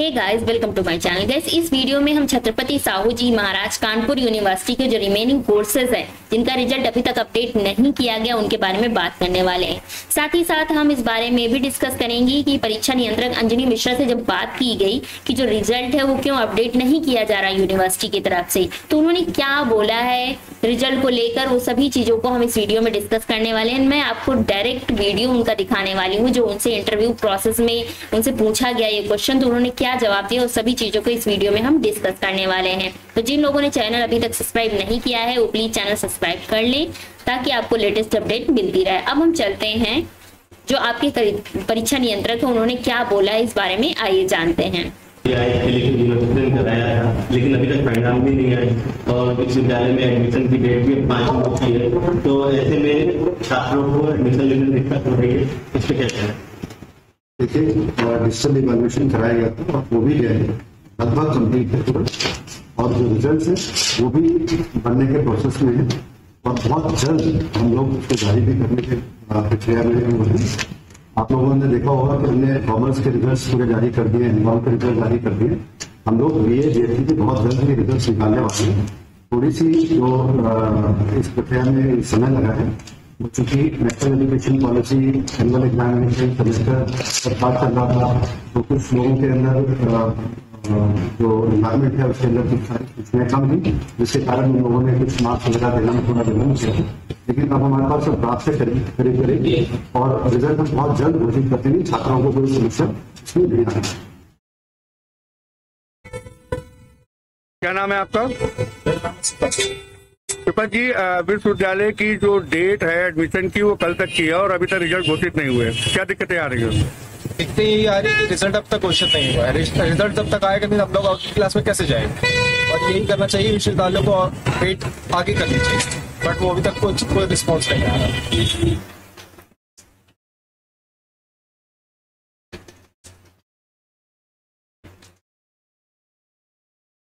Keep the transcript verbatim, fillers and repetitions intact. Hey guys, welcome to my channel. Guys, इस video में हम छत्रपति साहू जी महाराज कानपुर यूनिवर्सिटी के जो रिमेनिंग कोर्सेज हैं जिनका रिजल्ट अभी तक अपडेट नहीं किया गया उनके बारे में बात करने वाले हैं। साथ ही साथ हम इस बारे में भी डिस्कस करेंगे कि परीक्षा नियंत्रक अंजनी मिश्रा से जब बात की गई कि जो रिजल्ट है वो क्यों अपडेट नहीं किया जा रहा यूनिवर्सिटी की तरफ से, तो उन्होंने क्या बोला है रिजल्ट को लेकर, वो सभी चीजों को हम इस वीडियो में डिस्कस करने वाले हैं। मैं आपको डायरेक्ट वीडियो उनका दिखाने वाली हूँ जो उनसे इंटरव्यू प्रोसेस में उनसे पूछा गया ये क्वेश्चन, तो उन्होंने क्या जवाब दिया, सभी चीजों को इस वीडियो में हम डिस्कस करने वाले हैं। तो जिन लोगों ने चैनल अभी तक सब्सक्राइब नहीं किया है वो प्लीज चैनल सब्सक्राइब कर ले ताकि आपको लेटेस्ट अपडेट मिलती रहे। अब हम चलते हैं जो आपके परीक्षा नियंत्रक है उन्होंने क्या बोला है इस बारे में, आइए जानते हैं। कराया था लेकिन अभी तक परिणाम भी नहीं आए और विश्वविद्यालय में एडमिशन की डेट भी पाँच हो चुकी है, तो ऐसे में छात्रों को एडमिशन लेने में दिक्कत हो रही है, इस पर क्या कहना है? देखिए, और डिजिटल इवैल्यूएशन कराया गया था और वो भी गया है, लगभग कम्प्लीट है और जो रिजल्ट है वो भी बनने के प्रोसेस में है और बहुत जल्द हम लोग उसको जारी भी करने के प्रक्रिया में हैं। आप लोगों ने देखा होगा कि हमने कॉमर्स के रिजल्ट पूरे जारी कर दिए, एनकॉम के रिजल्ट जारी कर दिए। हम लोग ये जेएससी के बहुत जल्द ही रिजल्ट निकालने वाले हैं। थोड़ी सी जो इस प्रक्रिया में समय लगा है चूंकि national education policy annual examination समझकर सरकार चल रहा था, तो कुछ लोगों के अंदर जो इन्वायरमेंट है उसके अंदर कुछ सूचनाएं कम थी जिसके कारण उन लोगों ने कुछ मार्क्स वगैरह देना में थोड़ा विलम्ब किया, लेकिन अब हमारे पास सब प्राप्त से करीब करीब करीब और रिजल्ट हम बहुत जल्द घोषित करते हुए छात्रों को कोई समस्या इसमें नहीं आना। क्या नाम है आपका? कृपा जी, विश्वविद्यालय की जो डेट है एडमिशन की वो कल तक की है और अभी तक रिजल्ट घोषित नहीं हुए, क्या दिक्कतें आ रही है? दिक्कतें यही आ रही है कि रिजल्ट अब तक घोषित नहीं हुआ है। रिजल्ट जब तक आएगा हम लोग आउट क्लास में कैसे जाएंगे और यही करना चाहिए विश्वविद्यालय को और वेट आगे करनी चाहिए, बट वो अभी तक कुछ कोई रिस्पॉन्स नहीं आ रहा।